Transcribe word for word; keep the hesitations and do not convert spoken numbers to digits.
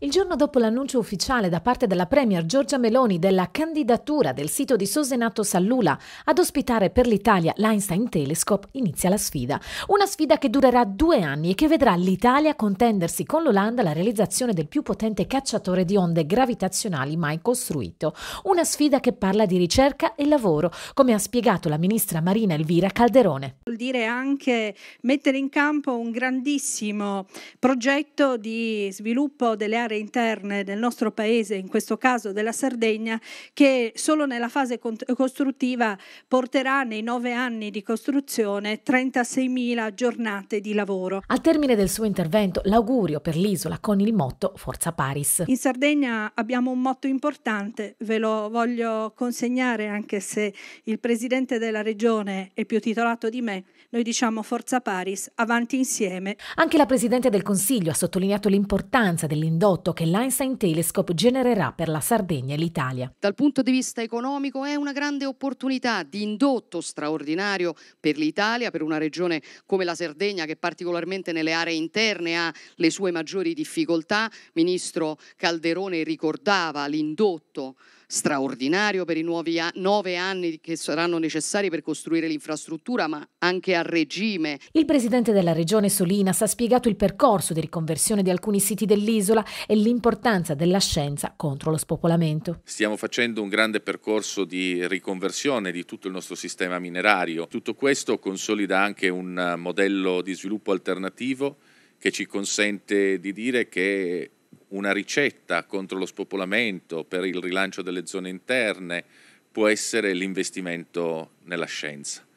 Il giorno dopo l'annuncio ufficiale da parte della Premier Giorgia Meloni della candidatura del sito di Son Enattos a Lula ad ospitare per l'Italia l'Einstein Telescope, inizia la sfida. Una sfida che durerà due anni e che vedrà l'Italia contendersi con l'Olanda la realizzazione del più potente cacciatore di onde gravitazionali mai costruito. Una sfida che parla di ricerca e lavoro, come ha spiegato la ministra Marina Elvira Calderone. Vuol dire anche mettere in campo un grandissimo progetto di sviluppo delle aree interne del nostro paese, in questo caso della Sardegna, che solo nella fase costruttiva porterà nei nove anni di costruzione trentaseimila giornate di lavoro. Al termine del suo intervento l'augurio per l'isola con il motto Forza Paris. In Sardegna abbiamo un motto importante, ve lo voglio consegnare anche se il presidente della regione è più titolato di me, noi diciamo Forza Paris, avanti insieme. Anche la Presidente del Consiglio ha sottolineato l'importanza dell'indotto che l'Einstein Telescope genererà per la Sardegna e l'Italia. Dal punto di vista economico è una grande opportunità di indotto straordinario per l'Italia, per una regione come la Sardegna che particolarmente nelle aree interne ha le sue maggiori difficoltà. Ministro Calderone ricordava l'indotto straordinario per i nuovi nove anni che saranno necessari per costruire l'infrastruttura, ma anche a regime. Il presidente della regione Solinas ha spiegato il percorso di riconversione di alcuni siti dell'isola e l'importanza della scienza contro lo spopolamento. Stiamo facendo un grande percorso di riconversione di tutto il nostro sistema minerario. Tutto questo consolida anche un modello di sviluppo alternativo che ci consente di dire che una ricetta contro lo spopolamento per il rilancio delle zone interne può essere l'investimento nella scienza.